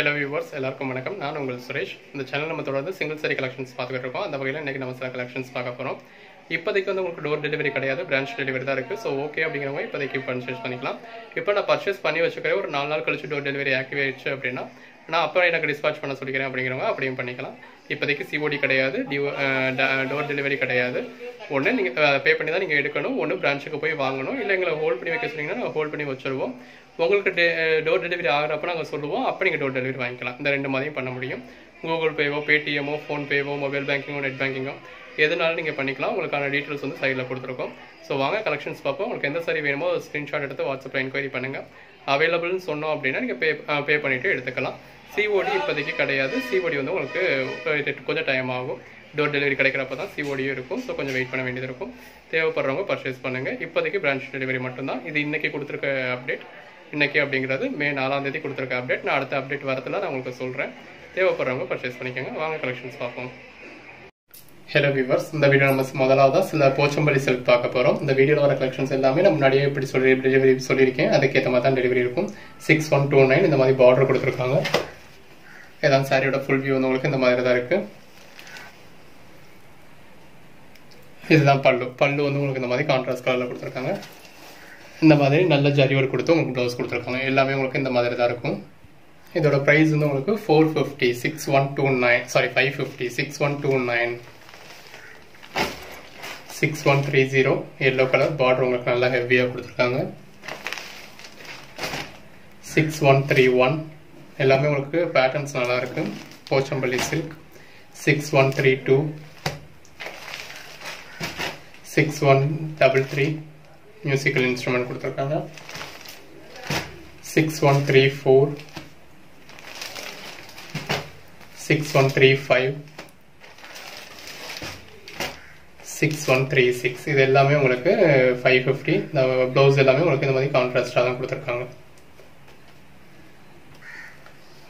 Hello viewers, எல்லாருக்கும் வணக்கம். நான் உங்கள் சுரேஷ். இந்த சேனல் நம்ம தொடர்ந்து சிங்கிள் சாரி கலெக்ஷன்ஸ் பார்த்துட்டு இருக்கோம். அந்த வகையில் இன்னைக்கு நம்ம சில கலெக்ஷன்ஸ் பார்க்க போறோம். இப்போதைக்கு வந்து உங்களுக்கு டோர் டெலிவரி கிடையாது, பிரான்ச் டெலிவரி தான் இருக்குது. ஸோ ஓகே அப்படிங்கிறவங்க இப்போதைக்கு பர்ச்சேஸ் பண்ணிக்கலாம். இப்போ நான் பர்ச்சேஸ் பண்ணி வச்சுக்கிறேன், ஒரு 4 நாள் கழிச்சு டோர் டெலிவரி ஆக்டிவ் ஆயிடுச்சு அப்படின்னா நான் அப்புறம் எனக்கு டிஸ்பாச் பண்ண சொல்லிக்கிறேன் அப்படிங்கிறவங்க அப்படியும் பண்ணிக்கலாம். இப்போதைக்கு சிஓடி கிடையாது, டோர் டெலிவரி கிடையாது. ஒன்று நீங்கள் பே பண்ணி தான் நீங்கள் எடுக்கணும், ஒன்று பிரான்ச்சுக்கு போய் வாங்கணும், இல்லை எங்களை ஹோல்ட் பண்ணி வைக்க சொன்னீங்கன்னா நாங்கள் ஹோல்ட் பண்ணி வச்சுருவோம். உங்களுக்கு டோர் டெலிவரி ஆகிறப்ப நாங்கள் சொல்லுவோம், அப்போ நீங்கள் டோர் டெலிவரி வாங்கிக்கலாம். இந்த ரெண்டு மாதிரியும் பண்ண முடியும். கூகுள் பேவோ, பேடிஎம்மோ, ஃபோன்பேவோ, மொபைல் பேங்கிங்கோ, நெட் பேங்கிங்கோ எதுனாலும் நீங்கள் பண்ணிக்கலாம். உங்களுக்கான டீட்டெயில்ஸ் வந்து சைடில் கொடுத்துருக்கோம். ஸோ வாங்க கலெக்ஷன்ஸ் பார்ப்போம். உங்களுக்கு எந்த சாரி வேணுமோ ஸ்க்ரீன்ஷாட் எடுத்து வாட்ஸ்அப்பில் என்கொயரி பண்ணுங்கள். அவைலபிள்னு சொன்னோம் அப்படின்னா நீங்கள் பே பண்ணிவிட்டு எடுத்துக்கலாம். சிஓடி இப்போதைக்கு கிடையாது. சிஓடி வந்து உங்களுக்கு கொஞ்சம் டைம் ஆகும். டோர் டெலிவரி கிடைக்கிறப்ப தான் சிஓடியும் இருக்கும். ஸோ கொஞ்சம் வெயிட் பண்ண வேண்டியது இருக்கும். தேவைப்படுறவங்க பர்ச்சேஸ் பண்ணுங்கள். இப்போதைக்கு பிரான்ச் டெலிவரி மட்டும்தான். இது இன்றைக்கி கொடுத்துருக்க அப்டேட், இன்றைக்கி அப்படிங்கிறது May 4 கொடுத்துருக்க அப்டேட். நான் அடுத்த அப்டேட் வரத்தில் நான் உங்களுக்கு சொல்கிறேன். தேவைப்படுறவங்க பர்ச்சேஸ் பண்ணிக்கோங்க. வாங்க கலெக்ஷன்ஸ் பார்ப்போம். ஹலோ வியூவர்ஸ், இந்த வீடியோ நம்ம முதலாவதாக சில போச்சம்பள்ளி சில்க் பார்க்க போகிறோம். இந்த வீடியோவில் வர கலெக்ஷன்ஸ் எல்லாமே நான் முன்னாடியே இப்படி டெலிவரி சொல்லியிருக்கேன், அதுக்கேற்ற மாதிரி தான் டெலிவரி இருக்கும். 6129 இந்த மாதிரி பார்டர் கொடுத்துருக்காங்க. ஏதாவது சாரியோட ஃபுல் வியூ வந்து உங்களுக்கு இந்த மாதிரி தான் இருக்குது. இதுதான் பல்லு வந்து உங்களுக்கு இந்த மாதிரி கான்ட்ராஸ்ட் கலரில் கொடுத்துருக்காங்க. இந்த மாதிரி நல்ல ஜரியோடு கொடுத்து உங்களுக்கு ப்ளவுஸ் கொடுத்துருக்காங்க. எல்லாமே உங்களுக்கு இந்த மாதிரி தான் இருக்கும். இதோட ப்ரைஸ் வந்து உங்களுக்கு 450 6129 சாரி 550 6129 6130 எல்லோ கலர் பார்டர் உங்களுக்கு நல்லா ஹெவியாக கொடுத்துருக்காங்க. 6131 எல்லாமே உங்களுக்கு பேட்டர்ன்ஸ் நல்லா இருக்கு. போச்சம்பள்ளி சில்க் 6132 6133 மியூசிக்கல் இன்ஸ்ட்ருமெண்ட் கொடுத்துருக்காங்க. 6134 6135 6136 இது எல்லாமே உங்களுக்கு 550. இந்த ப்ளவுஸ் எல்லாமே உங்களுக்கு இந்த மாதிரி கான்ட்ராஸ்டாக தான் கொடுத்துருக்காங்க.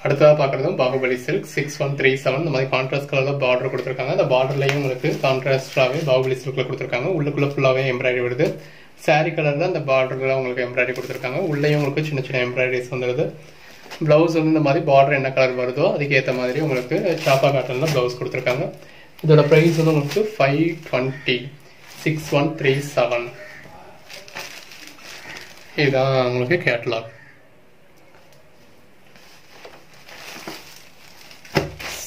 அடுத்ததாக பார்க்குறதும் பாகுபலி சில்க் 6137 இந்த மாதிரி கான்ட்ராஸ்ட் கலரில் பார்டர் கொடுத்துருக்காங்க. அந்த பார்டர்லையும் உங்களுக்கு கான்ட்ராஸ்டாகவே பாகுபலி சில்கில் கொடுத்துருக்காங்க. உள்ளுக்குள்ளே ஃபுல்லாகவே எம்ப்ராய்டரி வருது. சாரீ கலரில் அந்த பார்டர்லாம் உங்களுக்கு எம்ப்ராய்டரி கொடுத்துருக்காங்க. உள்ளேயும் உங்களுக்கு சின்ன சின்ன எம்ப்ராய்டரிஸ் வந்துடுது. ப்ளவுஸ் வந்து இந்த மாதிரி பார்டர் என்ன கலர் வருதோ அதுக்கேற்ற மாதிரி உங்களுக்கு சாப்பா காட்டனில் ப்ளவுஸ் கொடுத்துருக்காங்க. இதோட ப்ரைஸ் வந்து உங்களுக்கு 520 6137 இதுதான் உங்களுக்கு கேட்லாக்.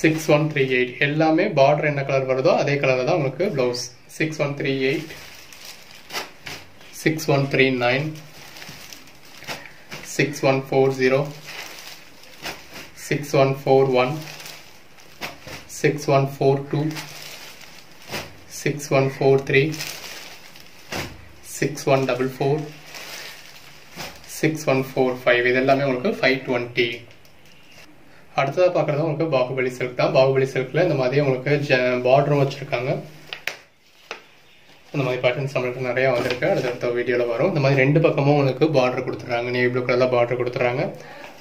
6138 எல்லாமே பார்டர் என்ன கலர் வருதோ அதே கலரில் தான் உங்களுக்கு ப்ளவுஸ். 6138 6139 6140 6141 6142 6143 6144 6145 இது எல்லாமே உங்களுக்கு 520. அடுத்ததாக பார்க்குறது உங்களுக்கு பாகுபலி சில்க் தான். பாகுபலி சில்கில் இந்த மாதிரி உங்களுக்கு பார்டரும் வச்சுருக்காங்க. இந்த மாதிரி பேட்டர்ன்ஸ் நம்மளுக்கு நிறையா வந்திருக்கு, அடுத்தடுத்த வீடியோவில் வரும். இந்த மாதிரி ரெண்டு பக்கமும் உங்களுக்கு பார்டர் கொடுத்துட்றாங்க. நேவி ப்ளூ கலரில் பார்டர் கொடுத்துட்றாங்க.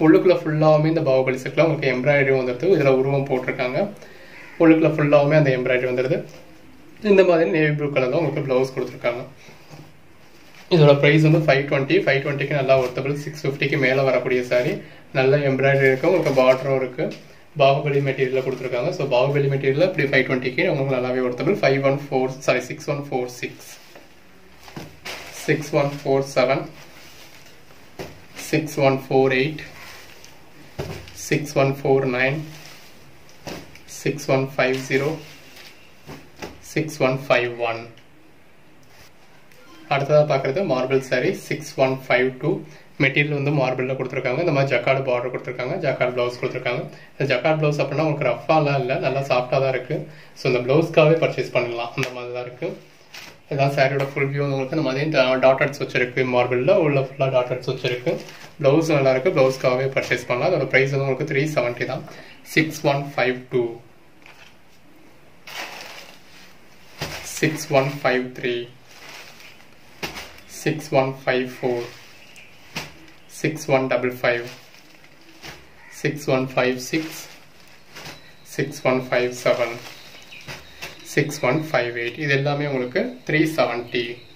உள்ளுக்குள்ளே ஃபுல்லாகவுமே இந்த பாகுபலி சில்கில் உங்களுக்கு எம்ப்ராய்டரி வந்துடுது. இதில் உருவம் போட்டிருக்காங்க. உள்ளுக்குள்ளே ஃபுல்லாகவுமே அந்த எம்ப்ராய்டரி வந்துடுது. இந்த மாதிரி நேவி ப்ளூ கலரில் உங்களுக்கு ப்ளவுஸ் கொடுத்துருக்காங்க. இதோட ப்ரைஸ் வந்து 520 நல்லா ஒர்த்தபிள். 650 மேலே வரக்கூடிய சாரி. நல்ல எம்ப்ராய்டரி இருக்குது, உங்களுக்கு பார்டரும் இருக்குது. பாகுபலி மெட்டீரியலில் கொடுத்துருக்காங்க. ஸோ பாகுபலி மெட்டீரியலில் இப்படி 520 உங்களுக்கு நல்லாவே ஒர்த்தபிள். 614 6147 6148 6149 6150 6151 அடுத்ததாக பார்க்குறது மார்பிள் சாரி 6152 மெட்டீரியல் வந்து மார்பிளில் கொடுத்துருக்காங்க. இந்த மாதிரி ஜக்கார்டு பார்டர் கொடுத்துருக்காங்க. ஜக்கார்டு ப்ளவுஸ் கொடுத்துருக்காங்க. இந்த ஜக்கார்டு ப்ளவுஸ் அப்படின்னா உங்களுக்கு ரஃபாலாம் இல்லை, நல்லா சாஃப்டாக தான் இருக்குது. ஸோ இந்த ப்ளவுஸ்க்காகவே பர்ச்சேஸ் பண்ணலாம், அந்த மாதிரி தான் இருக்குது. இதெல்லாம் சாரியோட ஃபுல் வியூ உங்களுக்கு இந்த மாதிரி டாட்டர்ஸ் வச்சுருக்கு. மார்பிளில் உள்ள ஃபுல்லாக டாட்டர்ஸ் வச்சுருக்கு. ப்ளவுஸ் நல்லாயிருக்கு, ப்ளவுஸ்க்காகவே பர்ச்சேஸ் பண்ணலாம். அதோட ப்ரைஸ் வந்து உங்களுக்கு 370 தான். 6152 6153 6154 6155 6156 6157 6158 இது எல்லாமே உங்களுக்கு 370.